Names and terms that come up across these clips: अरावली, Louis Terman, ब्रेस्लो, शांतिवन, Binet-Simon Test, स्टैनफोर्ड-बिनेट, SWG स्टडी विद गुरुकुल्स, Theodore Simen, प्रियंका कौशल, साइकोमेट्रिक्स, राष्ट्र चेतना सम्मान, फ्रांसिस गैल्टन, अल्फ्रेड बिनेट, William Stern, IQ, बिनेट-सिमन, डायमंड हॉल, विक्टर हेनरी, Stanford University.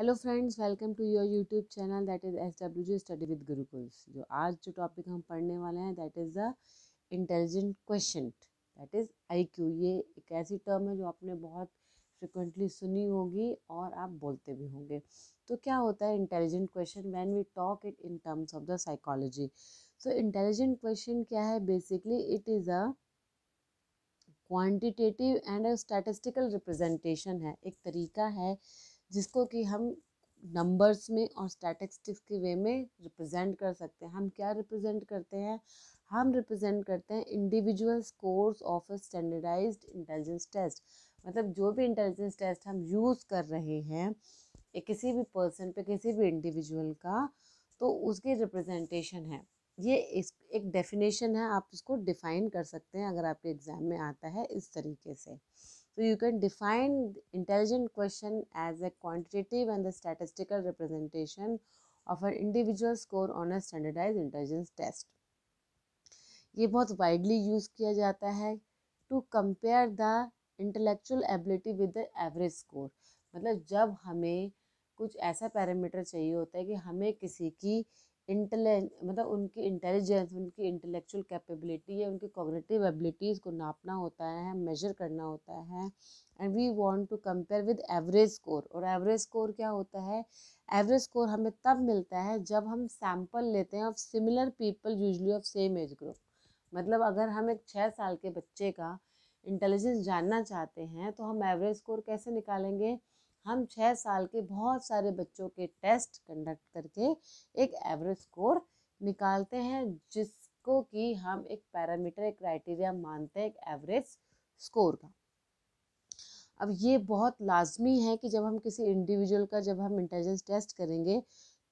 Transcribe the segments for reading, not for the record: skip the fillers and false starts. Hello friends, welcome to your YouTube channel that is SWG स्टडी विद गुरुकुल्स। जो आज जो topic हम पढ़ने वाले हैं that is the intelligent quotient, that is IQ। ये एक ऐसी टर्म है जो आपने बहुत फ्रिक्वेंटली सुनी होगी और आप बोलते भी होंगे। तो क्या होता है intelligent question when we talk it in terms of the psychology. So intelligent question क्या है? Basically it is a quantitative and a statistical representation है, एक तरीका है जिसको कि हम नंबर्स में और स्टैटिस्टिक्स के वे में रिप्रेजेंट कर सकते हैं। हम क्या रिप्रेजेंट करते हैं? हम रिप्रेजेंट करते हैं individual scores of a standardized intelligence test. मतलब जो भी इंटेलिजेंस टेस्ट हम यूज़ कर रहे हैं किसी भी पर्सन पे, किसी भी इंडिविजुअल का, तो उसकी रिप्रेजेंटेशन है। ये एक डेफिनेशन है, आप इसको डिफ़ाइन कर सकते हैं अगर आपके एग्ज़ाम में आता है इस तरीके से। So you can define intelligent question as a quantitative and the statistical representation of an individual score on a standardized intelligence test. ये बहुत widely use किया जाता है to compare the intellectual ability with the average score. मतलब जब हमें कुछ ऐसा पैरामीटर चाहिए होता है कि हमें किसी की उनकी इंटेलिजेंस, उनकी इंटेलेक्चुअल कैपेबिलिटी या उनकी कॉग्निटिव एबिलिटीज़ को नापना होता है, मेजर करना होता है, and we want to compare with average score. और एवरेज स्कोर क्या होता है? एवरेज स्कोर हमें तब मिलता है जब हम सैंपल लेते हैं of similar people, usually of same age group. मतलब अगर हम एक 6 साल के बच्चे का इंटेलिजेंस जानना चाहते हैं तो हम एवरेज स्कोर कैसे निकालेंगे? हम 6 साल के बहुत सारे बच्चों के टेस्ट कंडक्ट करके एक एवरेज स्कोर निकालते हैं, जिसको कि हम एक पैरामीटर, एक क्राइटेरिया मानते हैं एक एवरेज स्कोर का। अब ये बहुत लाजमी है कि जब हम किसी इंडिविजुअल का जब हम इंटेलिजेंस टेस्ट करेंगे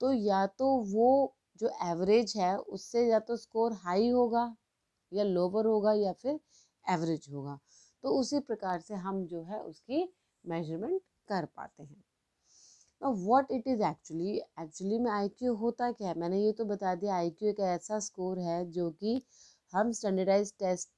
तो या तो वो जो एवरेज है उससे या तो स्कोर हाई होगा या लोअर होगा या फिर एवरेज होगा। तो उसी प्रकार से हम जो है उसकी मेजरमेंट कर पाते हैं। व्हाट इट इज़ एक्चुअली में IQ होता क्या है? मैंने ये तो बता दिया। IQ एक ऐसा स्कोर है जो कि हम स्टैंडर्डाइज टेस्ट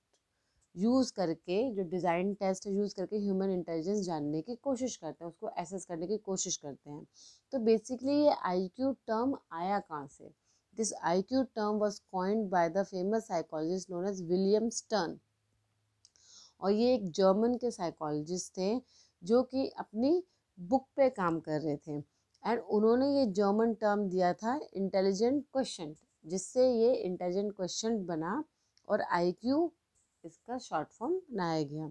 यूज़ करके, जो डिज़ाइन टेस्ट यूज़ करके ह्यूमन इंटेलिजेंस जानने की कोशिश करते हैं, उसको एसेस करने की कोशिश करते हैं। तो बेसिकली ये IQ टर्म आया कहाँ से? This IQ term was coined by the famous psychologist known as William Stern. और ये एक जर्मन के साइकोलॉजिस्ट थे जो कि अपनी बुक पे काम कर रहे थे, एंड उन्होंने ये जर्मन टर्म दिया था इंटेलिजेंट क्वेश्चन, जिससे ये इंटेलिजेंट क्वेश्चन बना और IQ इसका शॉर्ट फॉर्म बनाया गया।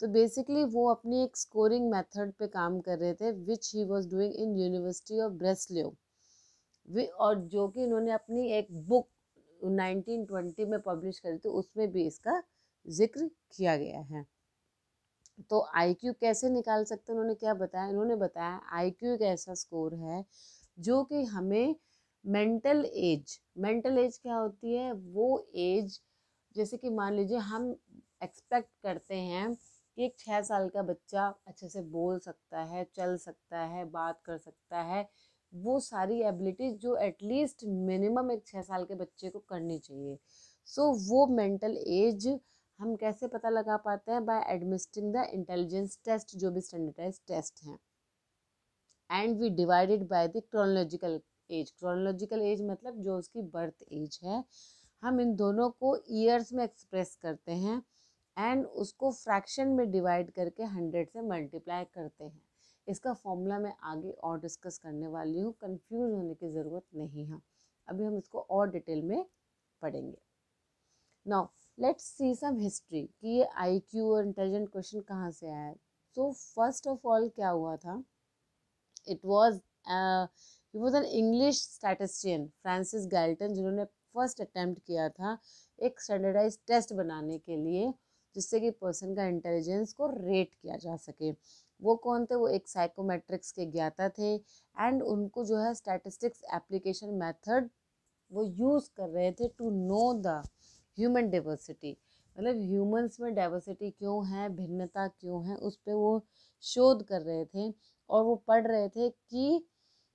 तो बेसिकली वो अपनी एक स्कोरिंग मेथड पे काम कर रहे थे which he was doing in university of ब्रेस्लो, और जो कि इन्होंने अपनी एक बुक 1920 में पब्लिश करी थी, उसमें भी इसका जिक्र किया गया है। तो IQ कैसे निकाल सकते हैं, उन्होंने क्या बताया? इन्होंने बताया IQ एक ऐसा स्कोर है जो कि हमें मेंटल एज क्या होती है? वो एज, जैसे कि मान लीजिए हम एक्सपेक्ट करते हैं कि एक 6 साल का बच्चा अच्छे से बोल सकता है, चल सकता है, बात कर सकता है, वो सारी एबिलिटीज़ जो एटलीस्ट मिनिमम एक 6 साल के बच्चे को करनी चाहिए। सो वो मेंटल एज हम कैसे पता लगा पाते हैं? By admitting the intelligence test, जो भी स्टैंडर्डाइज टेस्ट हैं, and we divided by the chronological age. Chronological age मतलब जो उसकी बर्थ एज है, हम इन दोनों को ईयर्स में एक्सप्रेस करते हैं एंड उसको फ्रैक्शन में डिवाइड करके 100 से मल्टीप्लाई करते हैं। इसका फॉर्मूला मैं आगे और डिस्कस करने वाली हूँ, कन्फ्यूज होने की ज़रूरत नहीं है। अभी हम इसको और डिटेल में पढ़ेंगे। Now let's see some history कि ये IQ और इंटेलिजेंट क्वेश्चन कहाँ से आया। सो फर्स्ट ऑफ ऑल क्या हुआ था? It was an English statistician फ्रांसिस गैल्टन, जिन्होंने फर्स्ट अटेम्प्ट किया था एक स्टैंडर्डाइज टेस्ट बनाने के लिए जिससे कि पर्सन का इंटेलिजेंस को रेट किया जा सके। वो कौन थे? वो एक साइकोमेट्रिक्स के ज्ञाता थे, एंड उनको जो है स्टैटिस्टिक्स एप्लीकेशन मेथड वो यूज़ कर रहे थे to know the human diversity. मतलब ह्यूमंस में डाइवर्सिटी क्यों है, भिन्नता क्यों है, उस पर वो शोध कर रहे थे। और वो पढ़ रहे थे कि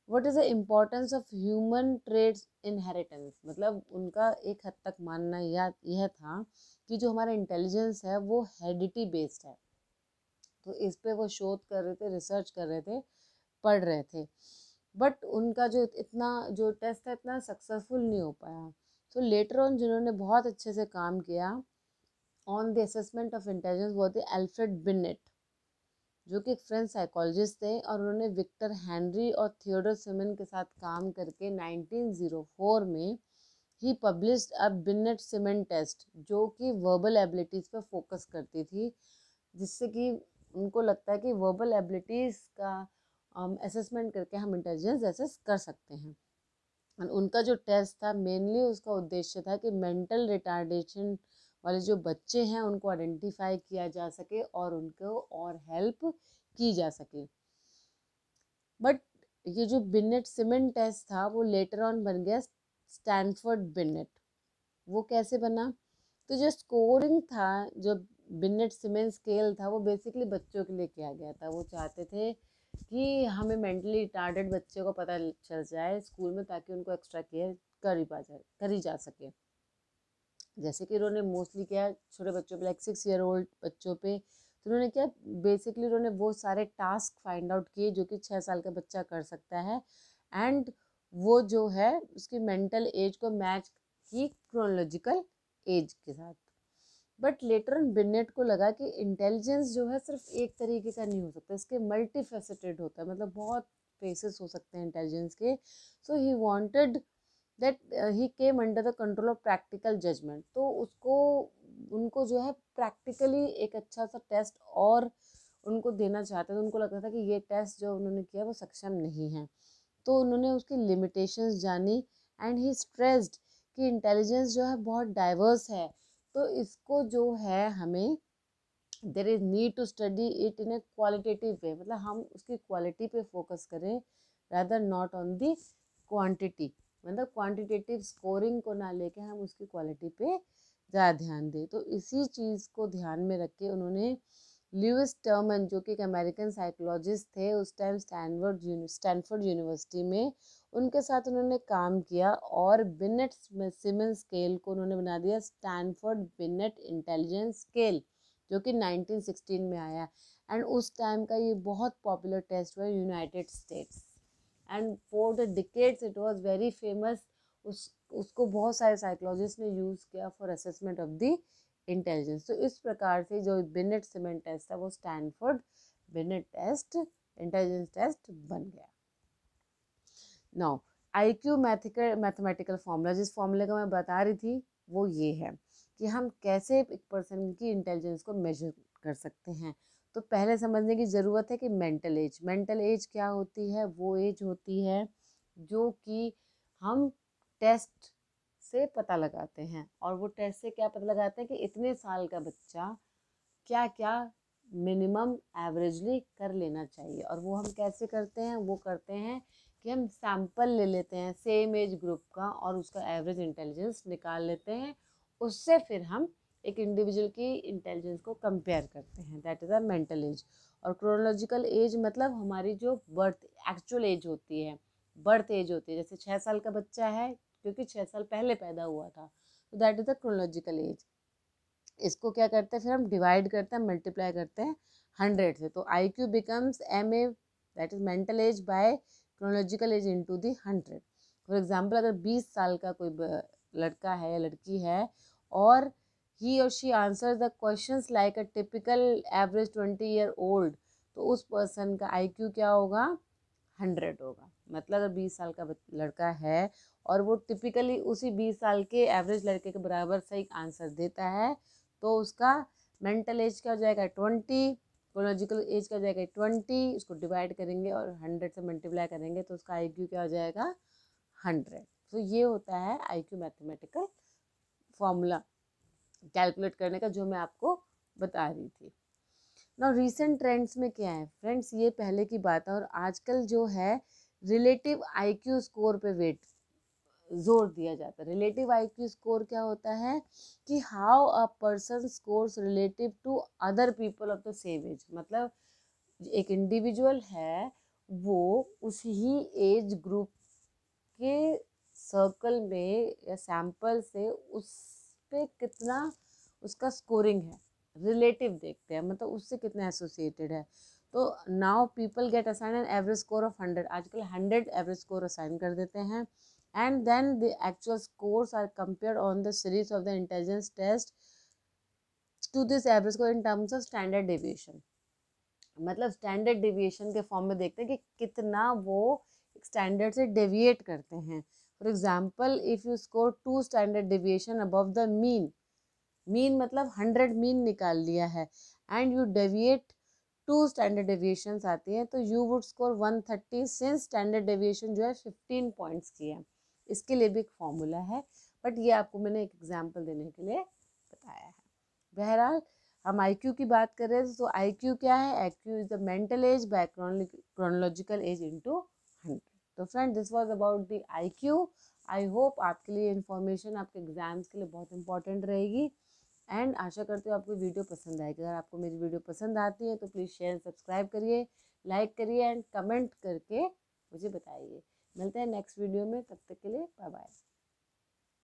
what is the importance of human traits inheritance. मतलब उनका एक हद तक मानना यह था कि जो हमारा इंटेलिजेंस है वो हेरिडिटी बेस्ड है। तो इस पर वो शोध कर रहे थे, रिसर्च कर रहे थे, पढ़ रहे थे, बट उनका जो इतना जो टेस्ट था इतना सक्सेसफुल नहीं हो पाया। तो लेटर ऑन जिन्होंने बहुत अच्छे से काम किया on the assessment of intelligence वो थे अल्फ्रेड बिनेट, जो कि एक फ्रेंच साइकोलॉजिस्ट थे, और उन्होंने विक्टर हेनरी और थियोडोर सिमेन के साथ काम करके 1904 में ही पब्लिश्ड अ बिनेट-सिमन टेस्ट, जो कि वर्बल एबिलिटीज़ पर फोकस करती थी, जिससे कि उनको लगता है कि वर्बल एबिलिटीज़ का असेसमेंट करके हम इंटेलिजेंस असेस कर सकते हैं। और उनका जो टेस्ट था मेनली उसका उद्देश्य था कि मेंटल रिटार्डेशन वाले जो बच्चे हैं उनको आइडेंटिफाई किया जा सके और उनको और हेल्प की जा सके। बट ये जो बिनेट-सिमन टेस्ट था वो लेटर ऑन बन गया स्टैनफोर्ड-बिनेट। वो कैसे बना? तो जो स्कोरिंग था, जो बिनेट-सिमन स्केल था, वो बेसिकली बच्चों के लिए किया गया था। वो चाहते थे कि हमें मेंटली रिटार्डेड बच्चे को पता चल जाए स्कूल में, ताकि उनको एक्स्ट्रा केयर करी जा सके। जैसे कि उन्होंने मोस्टली किया छोटे बच्चों पे, लाइक 6 ईयर ओल्ड बच्चों पे। तो उन्होंने क्या, बेसिकली उन्होंने वो सारे टास्क फाइंड आउट किए जो कि 6 साल का बच्चा कर सकता है, एंड वो जो है उसकी मेंटल एज को मैच की क्रोनोलॉजिकल एज के साथ। बट लेटर ऑन बिनेट को लगा कि इंटेलिजेंस जो है सिर्फ एक तरीके का नहीं हो सकता, इसके मल्टीफेसेटेड होता है, मतलब बहुत फेसेस हो सकते हैं इंटेलिजेंस के। So he wanted that he came under the control of practical judgement. तो उनको जो है प्रैक्टिकली एक अच्छा सा टेस्ट और उनको देना चाहते थे। उनको लगता था कि ये टेस्ट जो उन्होंने किया वो सक्षम नहीं है, तो उन्होंने उसकी लिमिटेशंस जानी, एंड ही स्ट्रेस्ड कि इंटेलिजेंस जो है बहुत डाइवर्स है, तो इसको जो है हमें there is need to study it in a qualitative way, मतलब हम उसकी क्वालिटी पे फोकस करें rather not on the quantity, मतलब क्वांटिटेटिव स्कोरिंग को ना लेके हम उसकी क्वालिटी पे ज़्यादा ध्यान दें। तो इसी चीज़ को ध्यान में रख के उन्होंने लुइस टर्मन, जो कि एक अमेरिकन साइकोलॉजिस्ट थे, उस टाइम स्टैनफोर्ड यूनिवर्सिटी में, उनके साथ उन्होंने काम किया और बिनेट-सिमन स्केल को उन्होंने बना दिया स्टैनफोर्ड-बिनेट इंटेलिजेंस स्केल, जो कि 1916 में आया, एंड उस टाइम का ये बहुत पॉपुलर टेस्ट हुआ United States, and for the decades it was very famous. उसको बहुत सारे साइकोलॉजिस्ट ने यूज़ किया for assessment of the intelligence. तो इस प्रकार से जो बिनेट-सिमन टेस्ट था वो स्टैनफोर्ड-बिनेट टेस्ट इंटेलिजेंस टेस्ट बन गया। नाउ आईक्यू मैथमेटिकल फार्मूला, जिस फार्मूले का मैं बता रही थी वो ये है कि हम कैसे एक पर्सन की इंटेलिजेंस को मेजर कर सकते हैं। तो पहले समझने की ज़रूरत है कि मेंटल एज क्या होती है। वो एज होती है जो कि हम टेस्ट से पता लगाते हैं, और वो टेस्ट से क्या पता लगाते हैं कि इतने साल का बच्चा क्या क्या मिनिमम एवरेजली कर लेना चाहिए। और वो हम कैसे करते हैं? वो करते हैं कि हम सैंपल ले लेते हैं सेम एज ग्रुप का और उसका एवरेज इंटेलिजेंस निकाल लेते हैं, उससे फिर हम एक इंडिविजुअल की इंटेलिजेंस को कंपेयर करते हैं, that is a mental age. और क्रोनोलॉजिकल एज मतलब हमारी जो बर्थ एज होती है, जैसे 6 साल का बच्चा है क्योंकि 6 साल पहले पैदा हुआ था, तो that is the chronological age. इसको क्या करते हैं, फिर हम डिवाइड करते हैं, मल्टीप्लाई करते हैं 100 से, तो IQ becomes MA, that is mental age by chronological age into the 100। For example, अगर 20 साल का कोई लड़का है या लड़की है और ही और she answer the questions like a typical average 20 year old, तो उस पर्सन का IQ क्या होगा? 100 होगा। मतलब अगर 20 साल का लड़का है और वो टिपिकली उसी 20 साल के एवरेज लड़के के बराबर सही आंसर देता है, तो उसका मेंटल एज क्या हो जाएगा? 20। क्रोनोलॉजिकल एज का हो जाएगा 20, उसको डिवाइड करेंगे और 100 से मल्टीप्लाई करेंगे, तो उसका IQ क्या हो जाएगा? 100। तो ये होता है IQ मैथमेटिकल फॉर्मूला कैलकुलेट करने का, जो मैं आपको बता रही थी। नाउ रिसेंट ट्रेंड्स में क्या है फ्रेंड्स, ये पहले की बात है, और आजकल जो है रिलेटिव IQ स्कोर पे वेट जोर दिया जाता है। रिलेटिव IQ स्कोर क्या होता है कि how a person scores relative to other people of the same age, मतलब एक इंडिविजुअल है वो उसी ही एज ग्रुप के सर्कल में या सैंपल से उस पे कितना उसका स्कोरिंग है रिलेटिव देखते हैं, मतलब उससे कितना एसोसिएटेड है। तो now people get assign an average score of 100. आजकल 100 एवरेज स्कोर असाइन कर देते हैं. And then the actual scores are compared on the series of the intelligence test to this average score in terms of standard deviation. मतलब standard deviation के form में देखते हैं कि कितना वो स्टैंडर्ड से डेविएट करते हैं. For example if you score 2 standard deviation above the mean, mean मतलब 100 मीन निकाल लिया है, and you deviate 2 standard deviations आती हैं, तो you would score 130 since standard deviation जो है 15 पॉइंट्स की है. इसके लिए भी एक फॉर्मूला है, बट ये आपको मैंने एक एग्जाम्पल देने के लिए बताया है. बहरहाल हम IQ की बात कर रहे हैं, तो IQ क्या है? IQ is the mental age by chronological age into 100. तो friend this was about the IQ. I hope आपके लिए इन्फॉर्मेशन आपके एग्जाम्स के लिए बहुत इंपॉर्टेंट रहेगी. एंड आशा करते हो आपको वीडियो पसंद आएगी. अगर आपको मेरी वीडियो पसंद आती है तो प्लीज़ शेयर एंड सब्सक्राइब करिए, लाइक करिए एंड कमेंट करके मुझे बताइए. मिलते हैं नेक्स्ट वीडियो में, तब तक के लिए बाय बाय.